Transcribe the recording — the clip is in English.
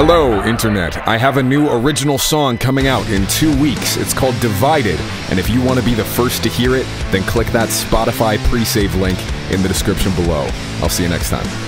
Hello, Internet. I have a new original song coming out in 2 weeks. It's called Divided, and if you want to be the first to hear it, then click that Spotify pre-save link in the description below. I'll see you next time.